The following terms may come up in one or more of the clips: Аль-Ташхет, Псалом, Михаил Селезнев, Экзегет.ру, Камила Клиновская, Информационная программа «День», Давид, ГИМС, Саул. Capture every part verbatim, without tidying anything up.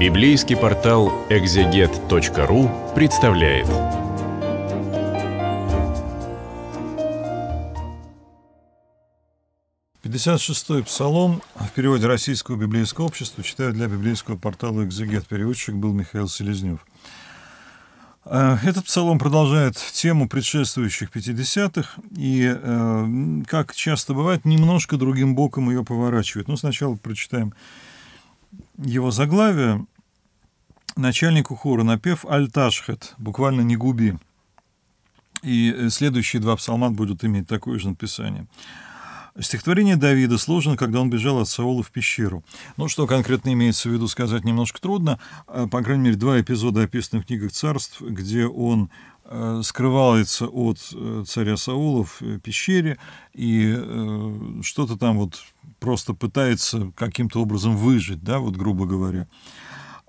Библейский портал экзегет точка ру представляет. пятьдесят шестой Псалом в переводе Российского библейского общества читаю для библейского портала «Экзегет». Переводчик был Михаил Селезнев. Этот псалом продолжает тему предшествующих пятидесятых и, как часто бывает, немножко другим боком ее поворачивает. Но сначала прочитаем его заглавие. Начальнику хора напев «Аль-Ташхет», буквально «не губи». И следующие два псалма будут иметь такое же написание. Стихотворение Давида сложено, когда он бежал от Саула в пещеру. Ну, что конкретно имеется в виду, сказать немножко трудно. По крайней мере, два эпизода описаны в книгах царств, где он скрывается от царя Саула в пещере и что-то там вот просто пытается каким-то образом выжить, да, вот грубо говоря.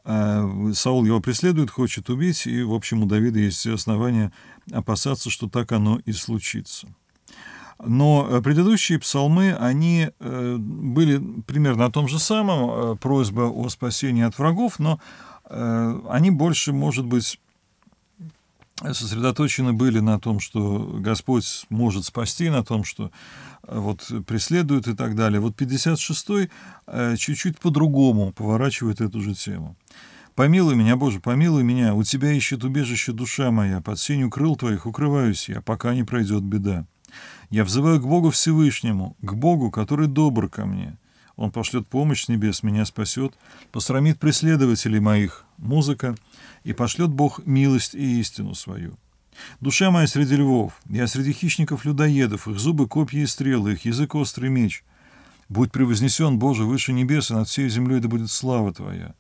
Саул его преследует, хочет убить, и, в общем, у Давида есть основания опасаться, что так оно и случится. Но предыдущие псалмы, они были примерно о том же самом, просьба о спасении от врагов, но они больше, может быть, сосредоточены были на том, что Господь может спасти, на том, что вот преследует и так далее. Вот пятьдесят шестой чуть-чуть по-другому поворачивает эту же тему. «Помилуй меня, Боже, помилуй меня, у Тебя ищет убежище душа моя, под сенью крыл Твоих укрываюсь я, пока не пройдет беда. Я взываю к Богу Всевышнему, к Богу, который добр ко мне. Он пошлет помощь с небес, меня спасет, посрамит преследователей моих, музыка, и пошлет Бог милость и истину свою. Душа моя среди львов, я среди хищников-людоедов, их зубы, копья и стрелы, их язык, острый меч. Будь превознесен, Боже, выше небес, и над всей землей да будет слава Твоя.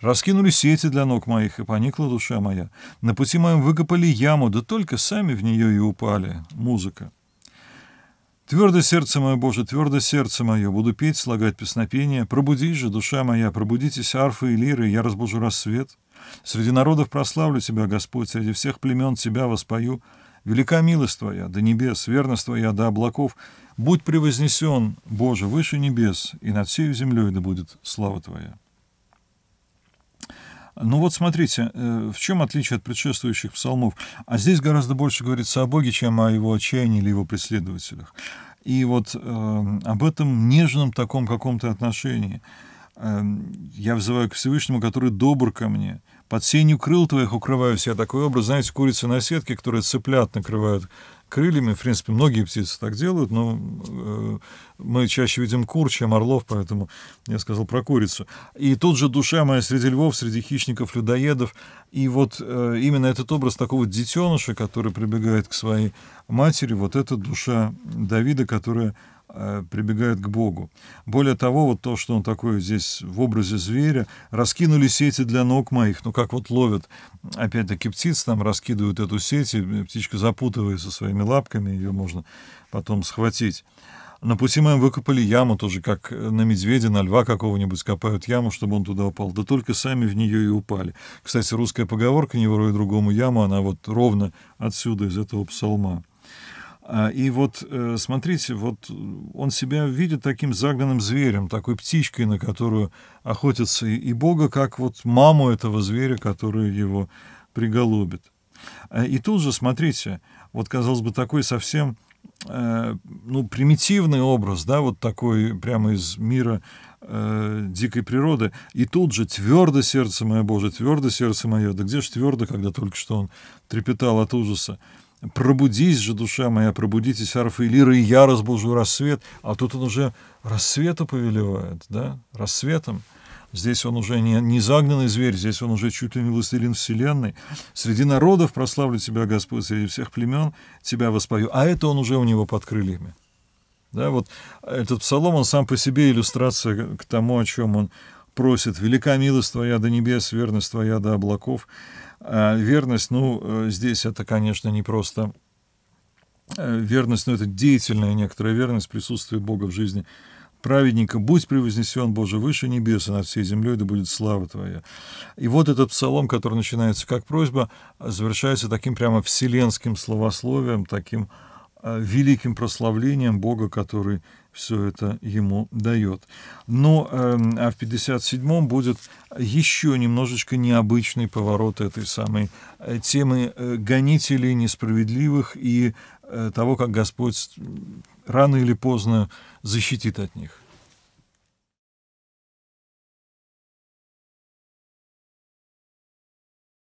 Раскинули сети для ног моих, и поникла душа моя. На пути моем выкопали яму, да только сами в нее и упали. Музыка. Твердо сердце мое, Боже, твердо сердце мое, буду петь, слагать песнопение. Пробудись же, душа моя, пробудитесь, арфы и лиры, я разбужу рассвет. Среди народов прославлю Тебя, Господь, среди всех племен Тебя воспою. Велика милость Твоя до небес, верность Твоя до облаков. Будь превознесен, Боже, выше небес, и над всею землей да будет слава Твоя». Ну вот смотрите, в чем отличие от предшествующих псалмов? А здесь гораздо больше говорится о Боге, чем о его отчаянии или его преследователях. И вот э, об этом нежном таком каком-то отношении. Э, «Я взываю к Всевышнему, который добр ко мне. Под сенью крыл Твоих укрываюсь я». Такой образ, знаете, курицы на сетке, которые цыплят накрывают крыльями. В принципе, многие птицы так делают, но э, мы чаще видим кур, чем орлов, поэтому я сказал про курицу. И тут же душа моя среди львов, среди хищников-людоедов. И вот э, именно этот образ такого детеныша, который прибегает к своей матери, вот это душа Давида, которая э, прибегает к Богу. Более того, вот то, что он такой здесь в образе зверя, раскинули сети для ног моих. Ну, как вот ловят, опять-таки, птиц, там раскидывают эту сеть, и птичка запутывается своими лапками, ее можно потом схватить. На пути моем выкопали яму, тоже как на медведя, на льва какого-нибудь копают яму, чтобы он туда упал, да только сами в нее и упали. Кстати, русская поговорка «не воруй другому яму», она вот ровно отсюда, из этого псалма. И вот, смотрите, вот он себя видит таким загнанным зверем, такой птичкой, на которую охотится и Бога, как вот маму этого зверя, которая его приголубит. И тут же, смотрите, вот, казалось бы, такой совсем э, ну, примитивный образ, да, вот такой прямо из мира э, дикой природы. И тут же твердо сердце мое, Боже, твердо сердце мое. Да где же твердо, когда только что он трепетал от ужаса. Пробудись же, душа моя, пробудитесь, арфы и лиры, и я разбужу рассвет. А тут он уже рассвету повелевает, да, рассветом. Здесь он уже не, не загнанный зверь, здесь он уже чуть ли не властелин вселенной. Среди народов прославлю Тебя, Господь, среди всех племен Тебя воспою. А это он уже у него под крыльями. Да, вот этот псалом, он сам по себе иллюстрация к тому, о чем он просит. «Велика милость Твоя до небес, верность Твоя до облаков». А верность, ну, здесь это, конечно, не просто верность, но это деятельная некоторая верность, присутствие Бога в жизни праведника. «Будь превознесен, Боже, выше небес, и над всей землей да будет слава Твоя». И вот этот псалом, который начинается как просьба, завершается таким прямо вселенским словословием, таким великим прославлением Бога, который все это ему дает. Ну, а в пятьдесят седьмом будет еще немножечко необычный поворот этой самой темы гонителей несправедливых и того, как Господь рано или поздно защитит от них.